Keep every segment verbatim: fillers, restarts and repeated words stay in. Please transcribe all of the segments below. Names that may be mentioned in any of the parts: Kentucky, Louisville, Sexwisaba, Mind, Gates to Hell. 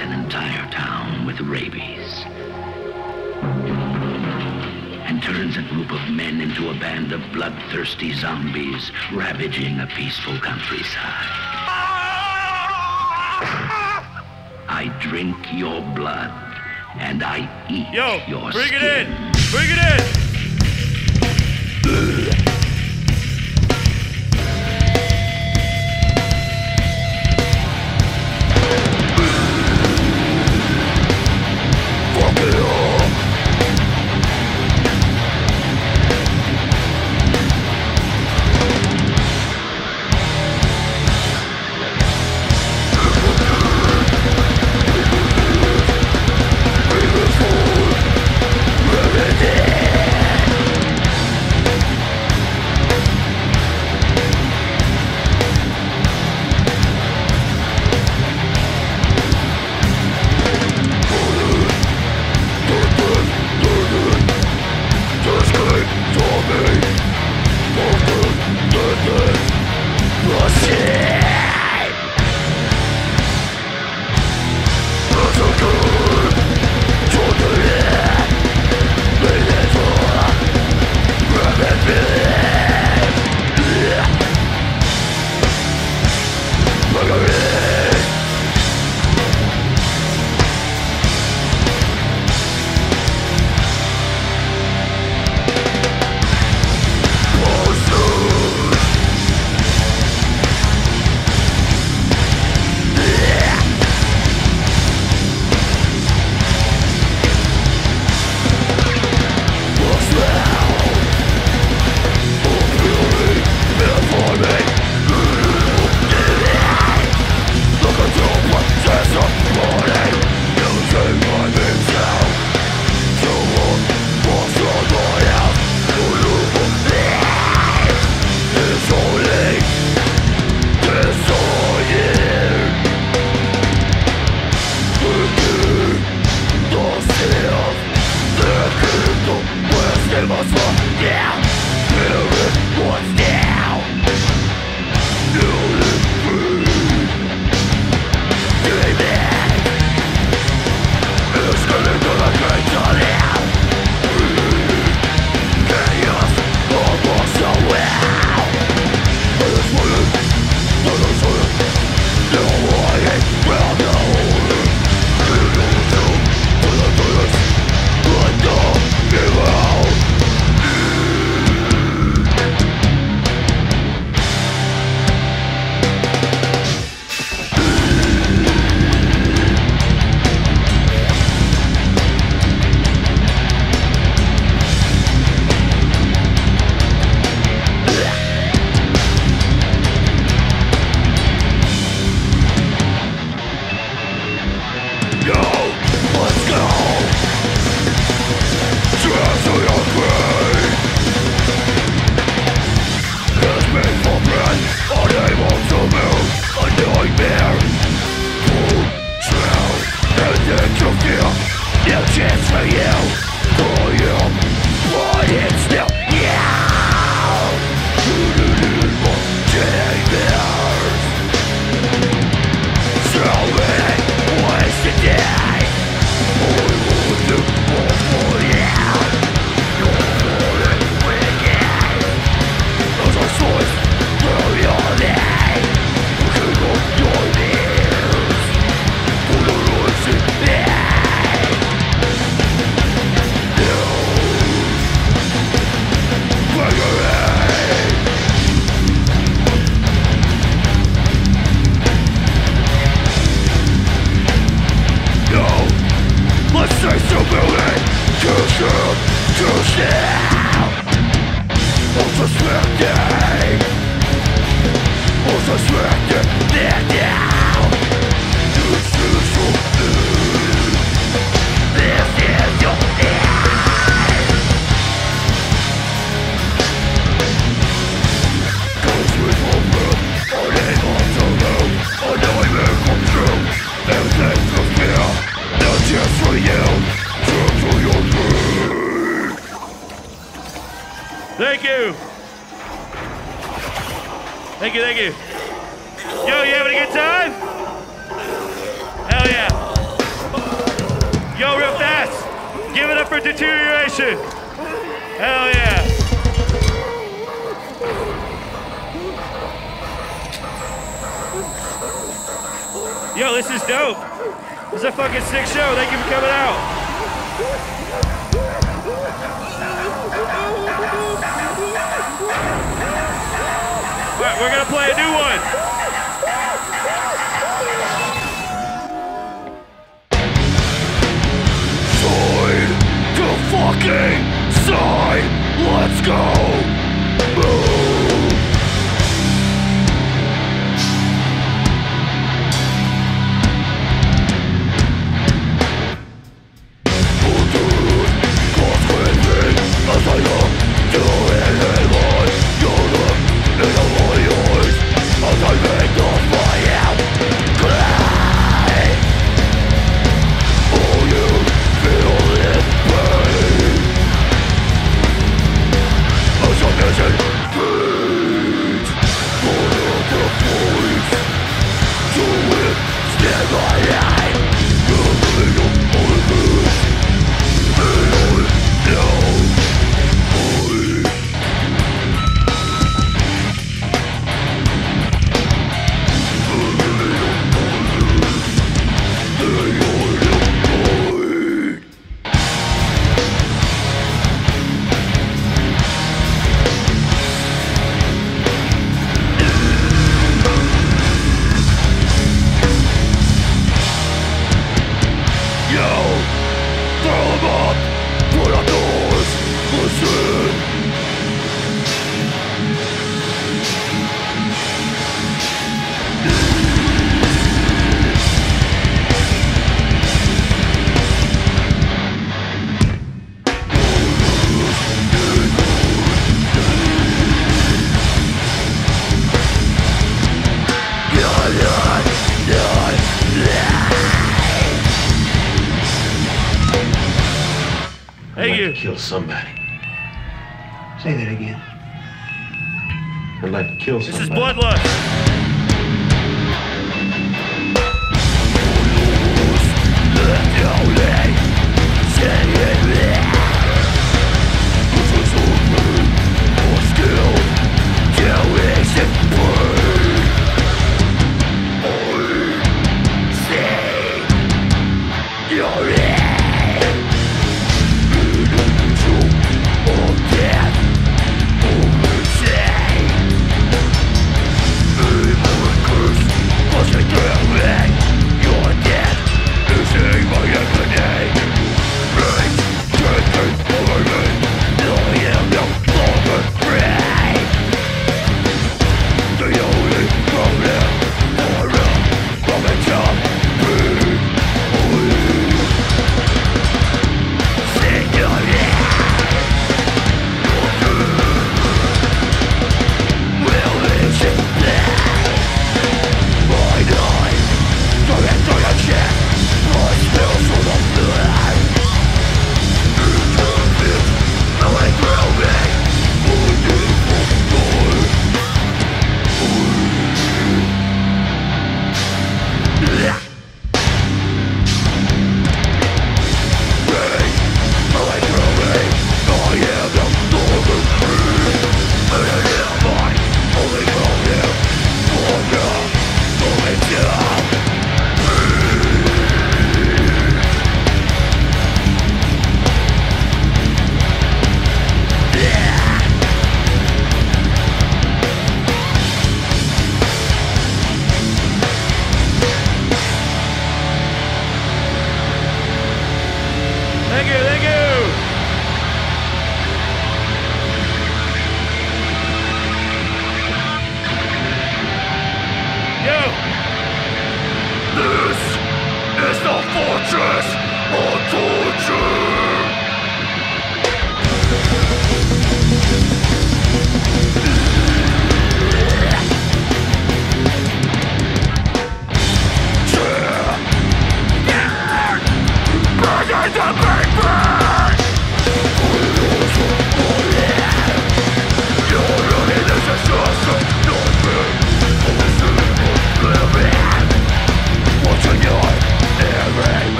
infects an entire town with rabies and turns a group of men into a band of bloodthirsty zombies ravaging a peaceful countryside. I drink your blood and I eat Yo, your bring skin. It in! Bring it in! Thank you. Yo, you having a good time? Hell yeah. Yo, real fast. Give it up for deterioration. Hell yeah. Yo, this is dope. This is a fucking sick show. Thank you for coming out. All right, we're gonna play a new one. Fucking side, let's go. Move. Oh, dude, cross with me as I look you in the light. You look into my eyes as I make the fire cry. Oh, you feel it. There's a beat for the voice. Do it, stand by eye. You're living up on the boost. Feel it now. Kill somebody. Say that again. I'd like to kill somebody. This is bloodlust. Your death is in my everyday. Right.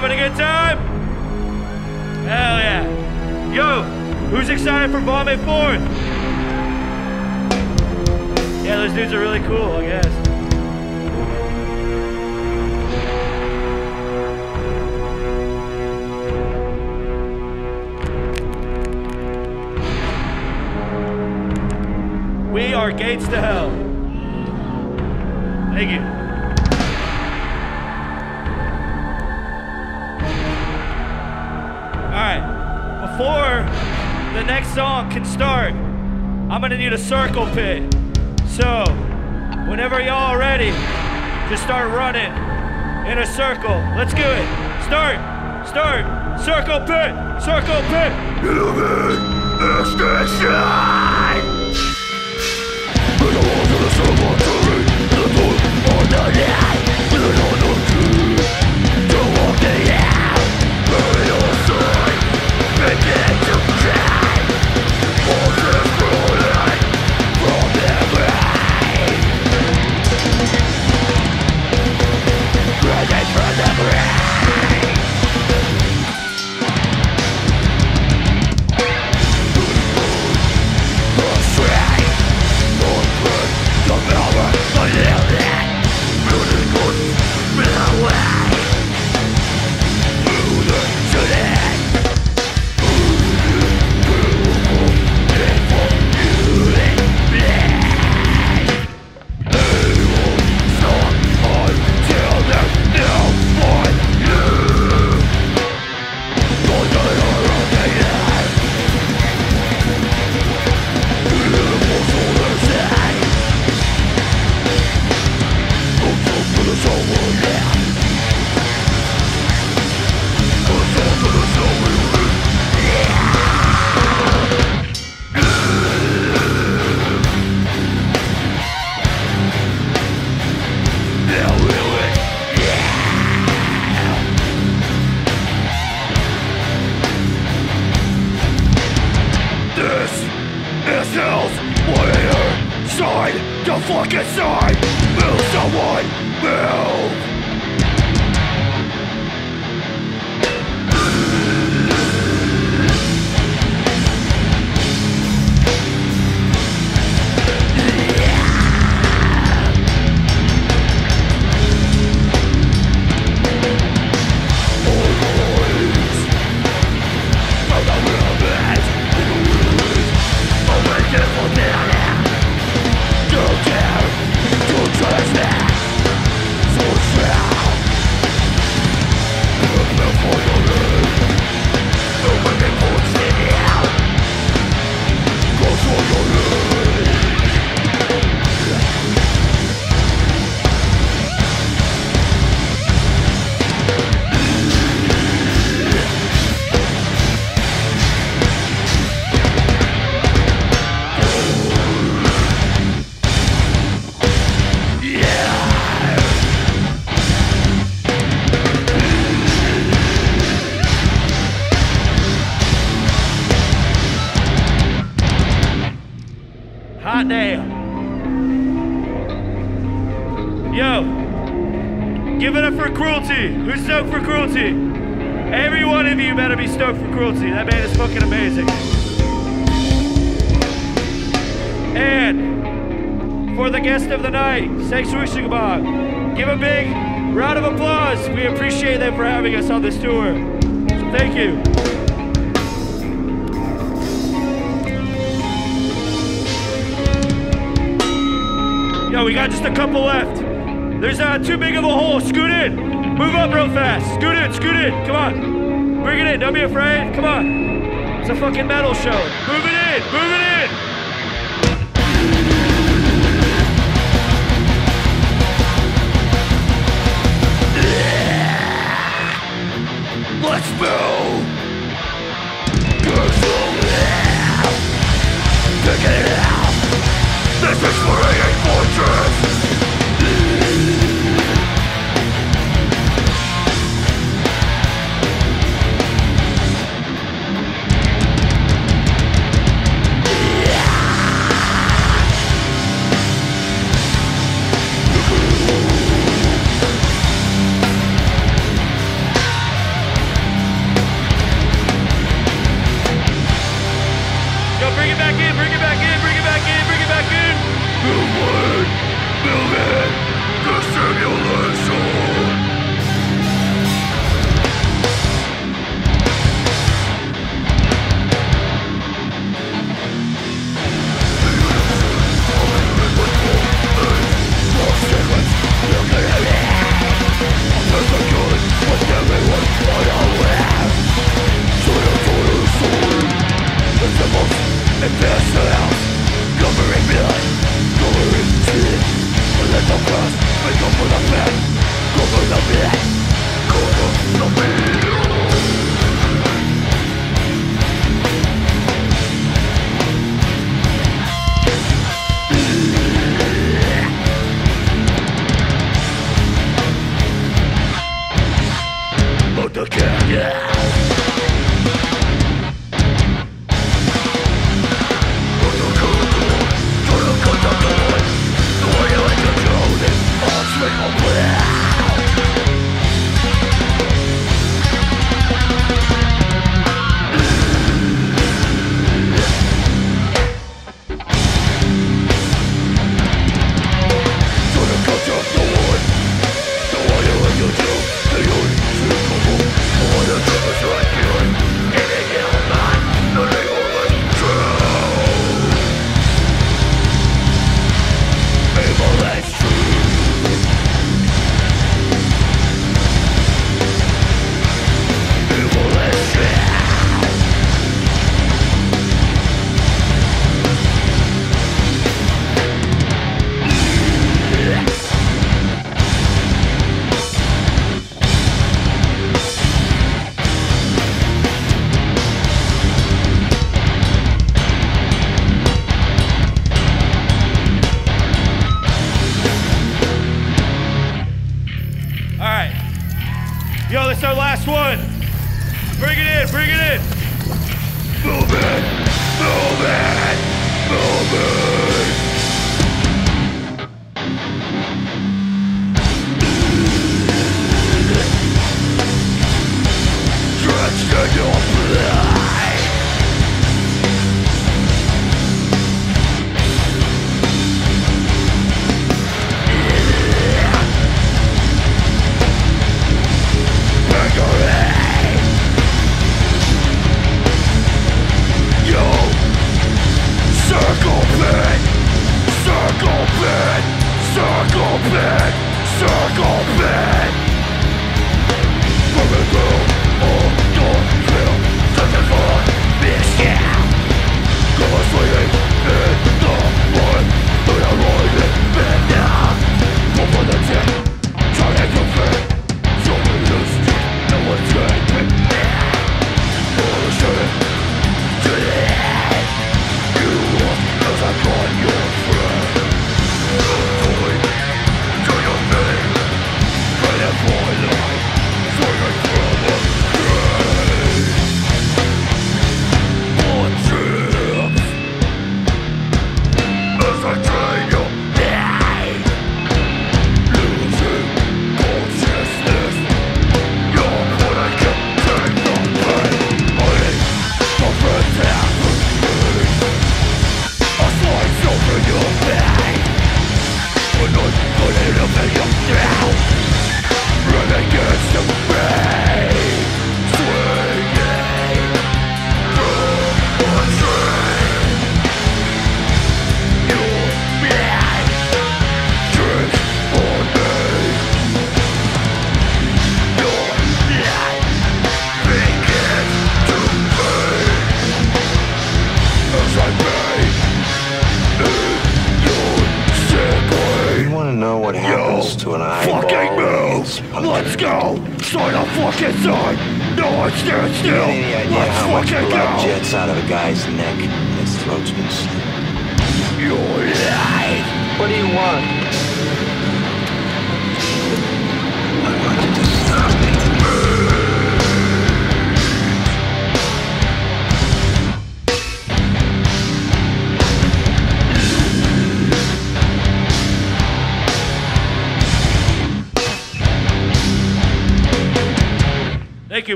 having a good time? Hell yeah. Yo, who's excited for Vomit four? Yeah, those dudes are really cool, I guess. We are Gates to Hell. Thank you. Alright, before the next song can start, I'm gonna need a circle pit. So, whenever y'all are ready, just start running in a circle. Let's do it. Start, start, circle pit, circle pit. Illumination! Sexwisaba. Give a big round of applause. We appreciate them for having us on this tour. So thank you. Yo, we got just a couple left. There's not too big of a hole. Scoot in. Move up real fast. Scoot in, scoot in. Come on. Bring it in. Don't be afraid. Come on. It's a fucking metal show. Move it in. Move it in. Let's move! Take it out! This is for a fortress!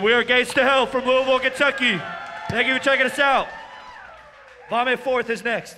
We are Gates to Hell from Louisville, Kentucky. Thank you for checking us out. Vomit Forth is next.